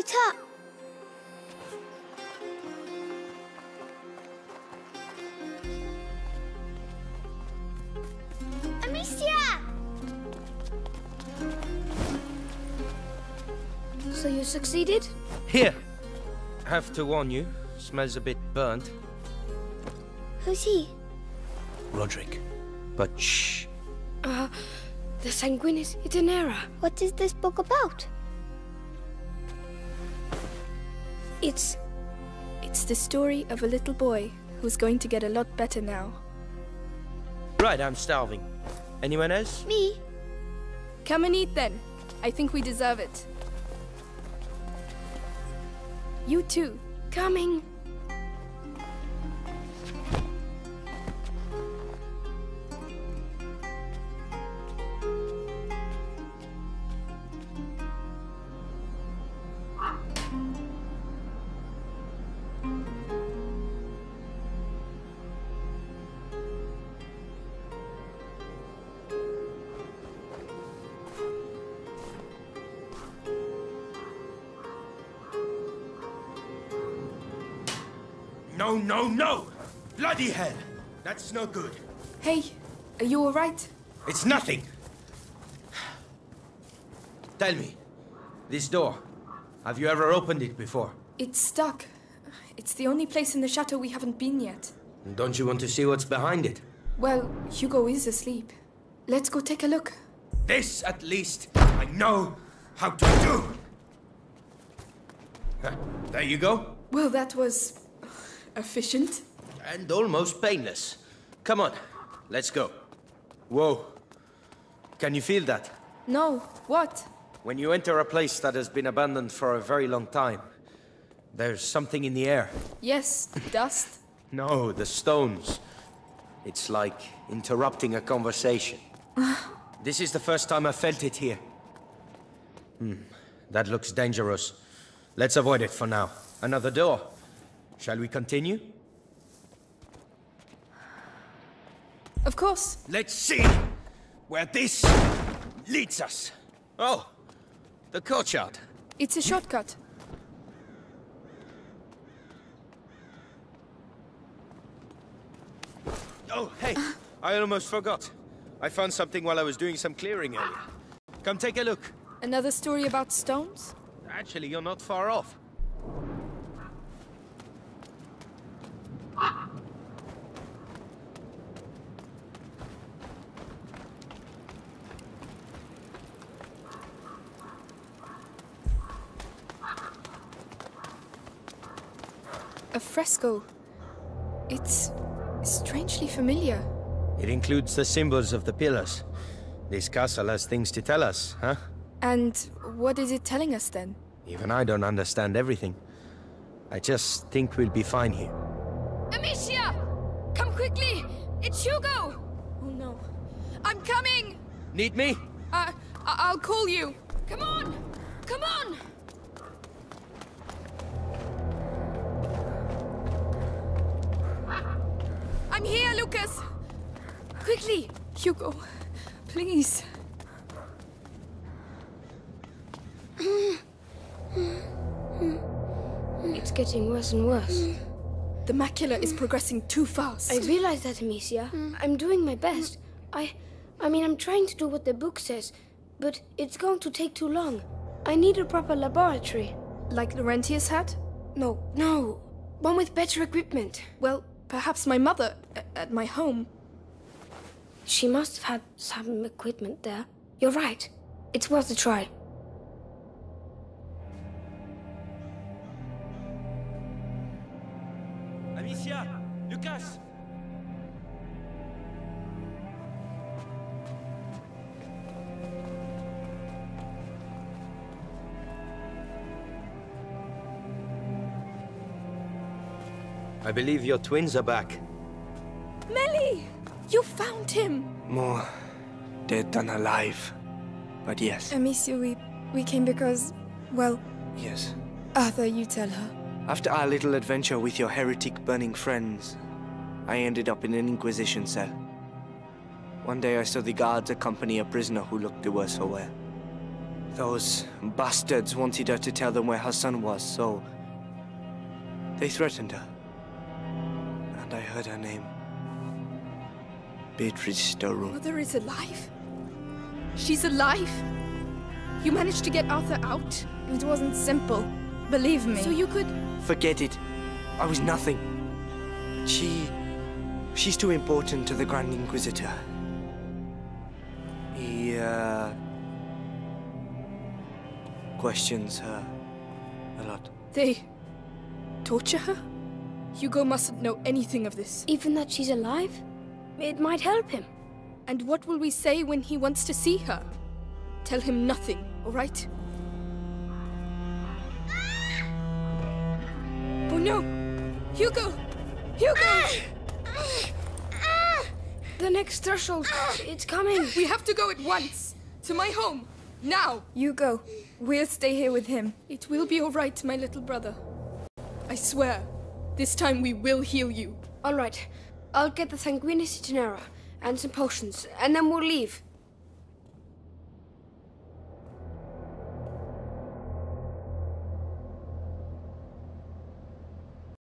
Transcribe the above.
it up. Amicia! So you succeeded? Here. Have to warn you, smells a bit burnt. Who's he? Roderick. But shh. The Sanguinis Itinera. What is this book about? It's the story of a little boy who's going to get a lot better now. Right, I'm starving. Anyone else? Me. Come and eat then. I think we deserve it. You too. Coming. No, no, no! Bloody hell! That's no good. Hey, are you all right? It's nothing. Tell me, this door, have you ever opened it before? It's stuck. It's the only place in the chateau we haven't been yet. Don't you want to see what's behind it? Well, Hugo is asleep. Let's go take a look. This, at least, I know how to do! Huh, there you go. Well, that was... efficient. And almost painless. Come on, let's go. Whoa. Can you feel that? No. What? When you enter a place that has been abandoned for a very long time, there's something in the air. Yes, dust. No, the stones. It's like interrupting a conversation. This is the first time I felt it here. That looks dangerous. Let's avoid it for now. Another door. Shall we continue? Of course. Let's see where this leads us. Oh, the courtyard. It's a shortcut. Oh, hey, I almost forgot. I found something while I was doing some clearing earlier. Come take a look. Another story about stones? Actually, you're not far off. A fresco. It's strangely familiar. It includes the symbols of the pillars. This castle has things to tell us, huh? And what is it telling us then? Even I don't understand everything. I just think we'll be fine here. Amicia! Come quickly! It's Hugo! Oh no. I'm coming! Need me? I'll call you. Come on! Come on! I'm here, Lucas! Quickly! Hugo, please. It's getting worse and worse. The macula is progressing too fast. I realize that, Amicia. I'm doing my best. I mean, I'm trying to do what the book says, but it's going to take too long. I need a proper laboratory. Like Laurentius had? No. No. One with better equipment. Well... perhaps my mother, at my home. She must have had some equipment there. You're right. It's worth a try. Amicia! Lucas! I believe your twins are back. Mellie! You found him! More dead than alive. But yes. Amicia, we came because, well... Yes. Arthur, you tell her. After our little adventure with your heretic-burning friends, I ended up in an Inquisition cell. One day I saw the guards accompany a prisoner who looked the worse for wear. Those bastards wanted her to tell them where her son was, so they threatened her. And I heard her name. Beatrice de Rune. Mother is alive? She's alive? You managed to get Arthur out? It wasn't simple, believe me. So you could... Forget it. I was nothing. She's too important to the Grand Inquisitor. He, questions her a lot. They torture her? Hugo mustn't know anything of this. Even that she's alive? It might help him. And what will we say when he wants to see her? Tell him nothing, all right? Oh no! Hugo! Hugo! The next threshold, it's coming. We have to go at once. To my home. Now! Hugo, we'll stay here with him. It will be all right, my little brother. I swear, this time we will heal you. All right. I'll get the Sanguinis Itinera and some potions, and then we'll leave.